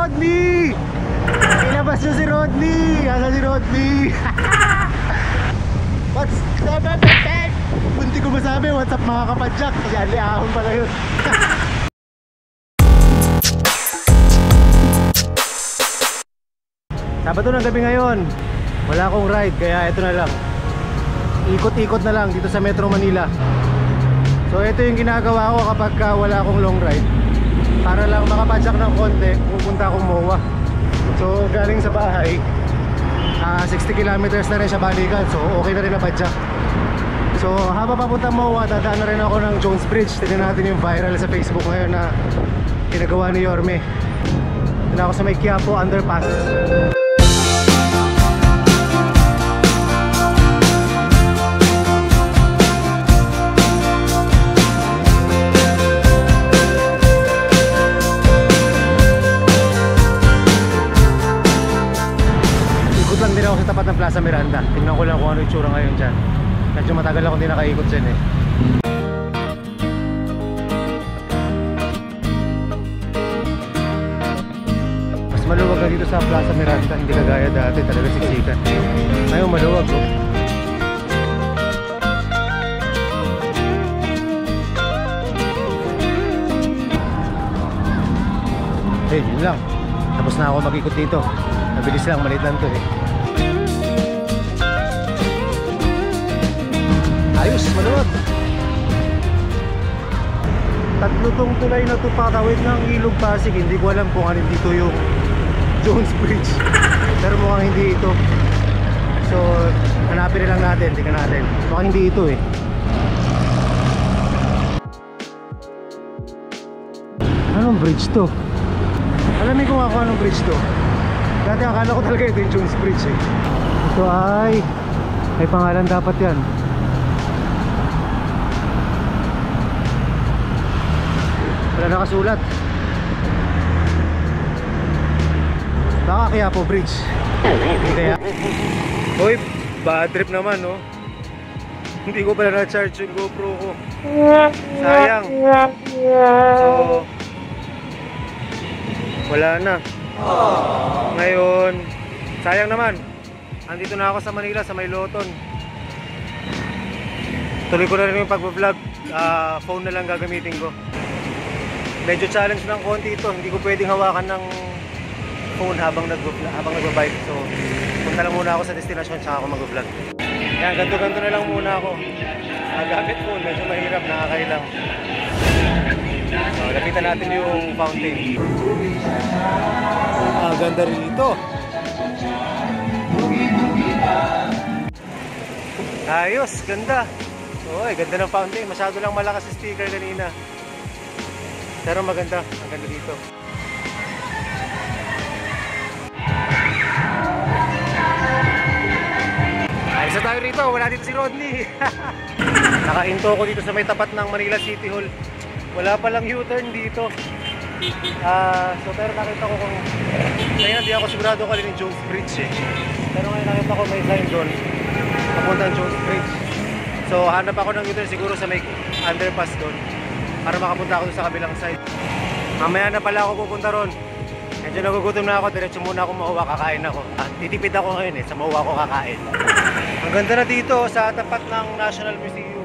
Rodney! Inabas nyo si Rodney! Asa si Rodney? What's up, Pepe? Bunti ko masabi, what's up mga kapadyak? Yan, liahon pala yun. Sabado ng gabi ngayon. Wala akong ride, kaya ito na lang. Ikot-ikot na lang dito sa Metro Manila. So ito yung ginagawa ko kapag wala akong long ride, para lang makapadyak ng konti. Pupunta akong MOA. So galing sa bahay 60 kilometers na rin siya balikan. So okay na rin na padyak. So habang papunta MOA, dadaan na rin ako ng Jones Bridge. Tignan natin yung viral sa Facebook ngayon na ginagawa ni Yorme. Tignan ako sa may Quiapo underpass. Tapat ng Plaza Miranda. Tingnan ko lang kung ano yung tsura ngayon dyan. Medyo matagal akong hindi nakaikot dyan eh. Mas maluwag na dito sa Plaza Miranda. Hindi kagaya dati, talaga siksikan. Ngayon maluwag oh. Hey, yun lang. Tapos na ako mag-ikot dito. Nabilis lang, maliit lang to eh. Ayos, maluwag. Tatlo tong tulay na to patawid ng Ilog Pasig. Hindi ko alam kung anong dito yung Jones Bridge, pero mukhang hindi ito. So hanapin na lang natin, tingnan natin. Mukhang hindi ito eh. Anong bridge to? Alamin ko nga kung anong bridge to. Dati akala ko talaga ito yung Jones Bridge eh. Ito ay may pangalan dapat yan. Wala nakasulat. Baka Quiapo Bridge. Kaya uy, bad trip naman no. Hindi ko pala na-charge yung GoPro ko. Sayang. So wala na. Ngayon sayang naman. Andito na ako sa Manila, sa Mayloton. Tuloy ko na rin yung pag-vlog. Phone na lang gagamitin ko. Medyo challenge ng konti ito, hindi ko pwedeng hawakan ng phone habang nagba-bike. So, punta lang muna ako sa destination tsaka ako mag-vlog. Yan, ganto-ganto na lang muna ako. Gamit phone, medyo mahirap, nakakailang. So, lapitan natin yung fountain. Ganda rin ito. Ayos, ganda. Oy, ganda ng fountain. Masyado lang malakas yung sticker kanina. Pero maganda, ang ganda dito. Ayos na tayo rito, wala dito si Rodney. Nakainto ko dito sa may tapat ng Manila City Hall. Wala palang U-turn dito. So pero nakita ko kung ngayon hindi ako sigurado kung alin yung Jones Bridge eh. Pero ngayon nakita ko may sign doon papunta ang Jones Bridge. So hanap ako ng U-turn siguro sa may underpass doon, para makapunta ako sa kabilang side. Mamaya na pala ako pupunta ron. Medyo nagugutom na ako, diretso muna ako MOA, kakain ako. Titipid ako ngayon eh, sa MOA ako kakain. Ang ganda na dito sa tapat ng National Museum.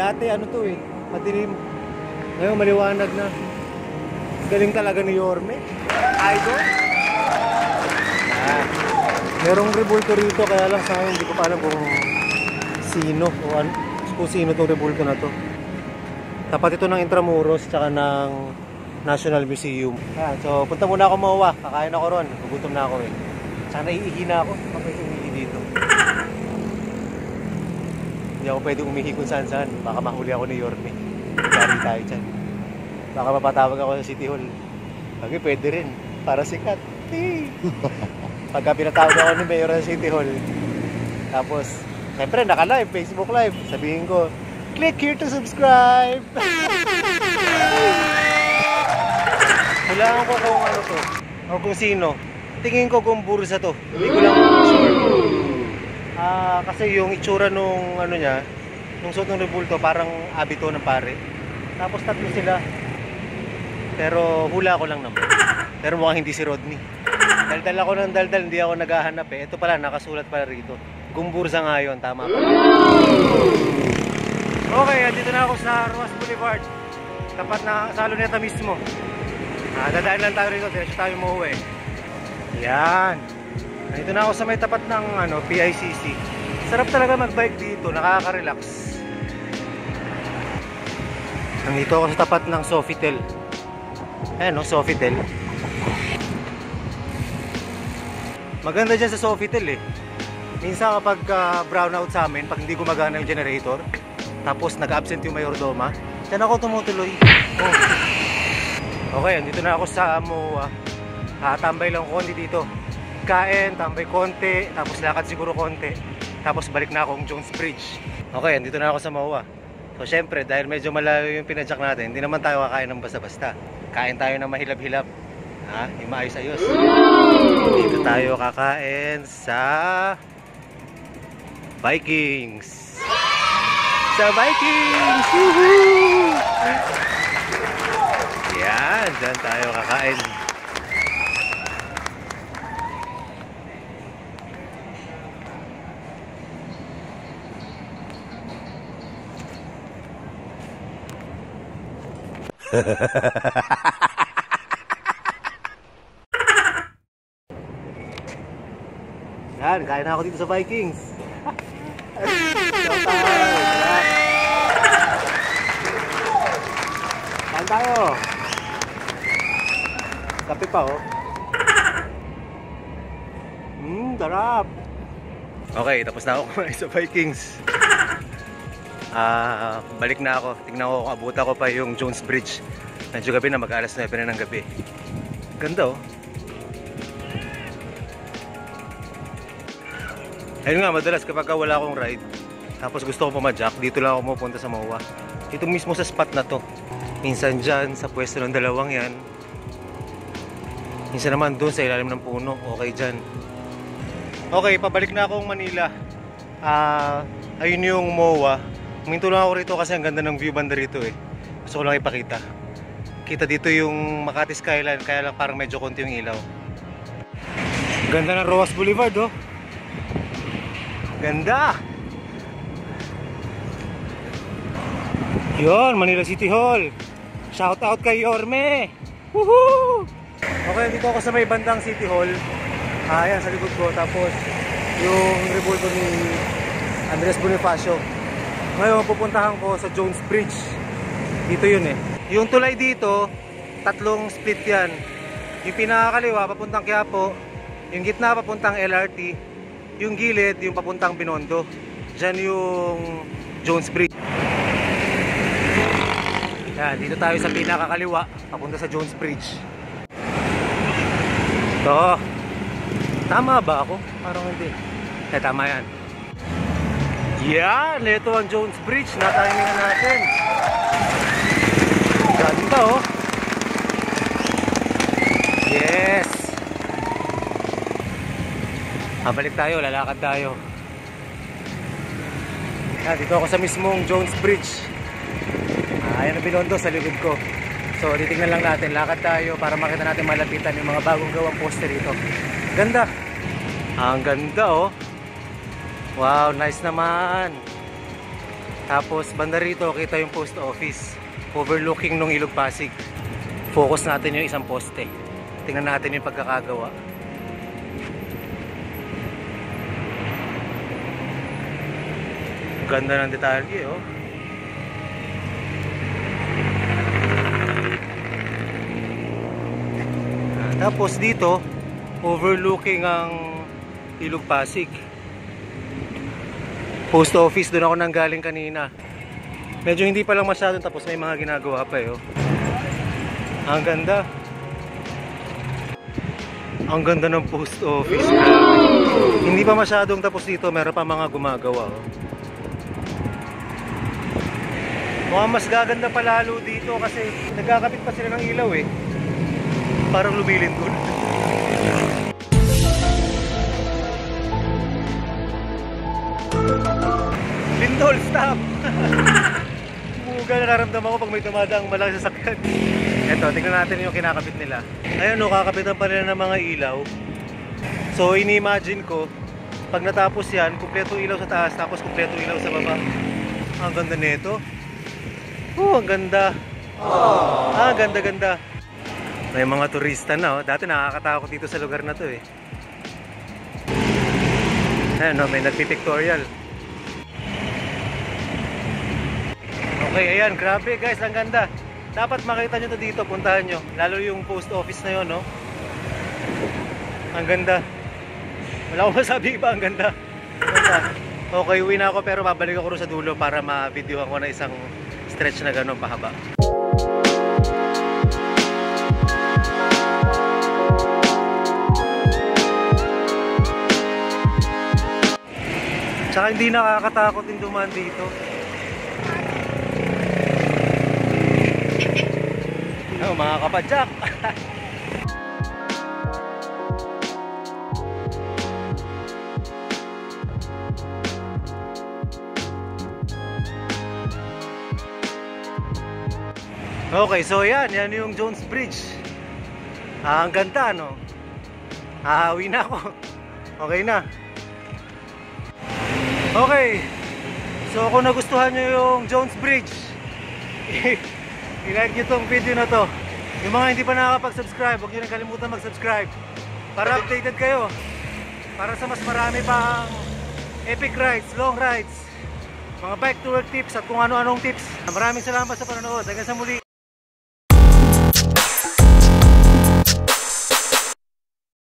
Dati ano to eh, madilim. Ngayon maliwanag na. Galing talaga ni Yorme. Idol. Merong rebulto rito, kaya lang sa akin hindi ko pa alam kung sino o ano, kung sino tong rebulto na to. Tapat ito ng Intramuros tsaka ng National Museum. Ayan, so punta muna ako MOA, kakain ako ron, gugutom na ako eh. Sana iihi na ako, pwede umihi dito. Hindi ako pwede umihi kung saan saan, baka mahuli ako ni Yorme. Sorry tayo dyan. Baka mapatawag ako sa City Hall. Bagay pwede rin, para sikat. Pagka pinatawag ako ni Mayor sa City Hall, tapos, syempre naka-live, Facebook live, sabihin ko, click here to subscribe! Hulaan ko kung ano to o kung sino. Tingin ko kung bursa to. Hindi ko lang sure. Kasi yung itsura nung ano niya, nung suot ng rebulto, parang abito ng pare. Tapos tatlo sila. Pero hula ko lang naman. Pero mukhang hindi si Rodney. Daldal ako ng daldal, hindi ako naghahanap eh. Ito pala, nakasulat pala rito. Gumbursa nga yun, tama pala. Okay, dito na ako sa Roxas Boulevard. Tapat na sa Luneta mismo. Dadaan lang tayo rito, diretso tayo mauwi. Yan. Dito na ako sa may tapat ng PICC. Sarap talaga magbike dito, nakaka-relax. Nandito ako sa tapat ng Sofitel. Ayan o, Sofitel. Maganda dyan sa Sofitel eh. Minsan kapag brownout sa amin, pag hindi gumagana yung generator, tapos nag-absent yung mayordoma, dyan ako tumutuloy. Oh. Okay, andito na ako sa MOA. Tambay lang konti dito. Kain, tambay konti, tapos lakad siguro konti. Tapos balik na akong Jones Bridge. Okay, andito na ako sa MOA. So syempre, dahil medyo malayo yung pinadyak natin, hindi naman tayo kakain ng basta-basta. Kain tayo ng mahilab-hilab. Ha? Yung maayos-ayos. Dito tayo kakain sa Vikings. Sa Vikings! Woohoo! Yan, dyan tayo kakain. Yan, kaya na ako dito sa Vikings. Kain tayo. Kape pa oh. Sarap. Okay, tapos na ako kumain sa Vikings. Balik na ako. Tingnan ko kung abot ako pa yung Jones Bridge. Medyo gabi na, mag-alas 9 na ng gabi. Ganda oh. Ayun nga, madalas kapag wala akong ride, tapos gusto ko pumadyak, dito lang ako pupunta sa MOA. Dito mismo sa spot na to. Minsan dyan, sa pwesto ng dalawang yan. Minsan naman doon sa ilalim ng puno. Okay dyan. Okay, pabalik na akong Manila. Ayun yung MOA. Huminto lang ako rito kasi ang ganda ng view banda rito eh. Gusto ko lang ipakita. Kita dito yung Makati skyline, kaya lang parang medyo konti yung ilaw. Ganda ng Roxas Boulevard oh. Ganda! Yun, Manila City Hall. Shout out kay Yorme! Woohoo! Okay, dito ako sa may bandang City Hall. Ayan, sa likod ko. Tapos yung rebulto ni Andres Bonifacio. Ngayon, pupuntahan ko sa Jones Bridge. Dito yun eh. Yung tulay dito, tatlong split yan. Yung pinakakaliwa, papuntang Quiapo. Yung gitna, papuntang LRT. Yung gilid, yung papuntang Binondo. Diyan yung Jones Bridge. Yan, dito tayo sa pinakakaliwa, papunta sa Jones Bridge. Ito. Tama ba ako? Parang hindi. Eh, tama yan. Yan, ito ang Jones Bridge. Natimingan natin. Ganda oh. Yes. Balik tayo, lalakad tayo. Yan, dito ako sa mismong Jones Bridge. Ayan ang Binondo sa likod ko. So, titingnan lang natin. Lakad tayo para makita natin malapitan yung mga bagong gawang poster dito. Ganda. Ang ganda oh. Wow, nice naman. Tapos banda rito kita yung post office overlooking ng Ilog Pasig. Focus natin yung isang poste. Tingnan natin yung pagkakagawa. Ganda ng detalye oh. Tapos dito overlooking ang Ilog Pasig. Post office, doon ako nanggaling kanina. Medyo hindi pa lang masyadong tapos, may mga ginagawa pa eh. Oh. Ang ganda. Ang ganda ng post office. Hindi pa masyadong tapos dito, meron pa mga gumagawa. Oh. Mukhang mas gaganda pa lalo dito kasi nagkakapit pa sila ng ilaw eh. Parang lumilin doon. Lindol, stop! Muga na naramdaman ko pag may tumadaang malaking sasakyan. Eto, tignan natin yung kinakabit nila. Ayun, no, kakapitan pa nila ng mga ilaw. So, ini-imagine ko, pag natapos yan, kumpleto ilaw sa taas, tapos kumpleto ilaw sa baba. Ang ganda nito. Oh, ang ganda. Aww. Ah, ganda-ganda. May mga turista na, oh. Dati nakakatakot dito sa lugar na to, eh. Ayun, no, may nagpipictorial. Okay, ayan, grabe guys, ang ganda. Dapat makita nyo to dito, puntahan nyo. Lalo yung post office na yun, no? Ang ganda. Wala akong masabi iba, ang ganda. Okay, uwi na ako pero babalik ako sa dulo para ma-videohan ko na isang stretch na gano'n pahaba. Tsaka hindi nakakatakot yung dumaan dito. Oh, mga kapadyak. Okay, so yan yung Jones Bridge. Ang ganda, no? Aawi na ako. Okay na. Okay. So kung nagustuhan nyo yung Jones Bridge, i-like nyo tong video na to. Yung mga hindi pa nakakapag-subscribe, huwag nyo nang kalimutan mag-subscribe para updated kayo, para sa mas marami pang epic rides, long rides, mga bike tour tips at kung ano-anong tips. Maraming salamat sa panonood. Hanggang sa muli.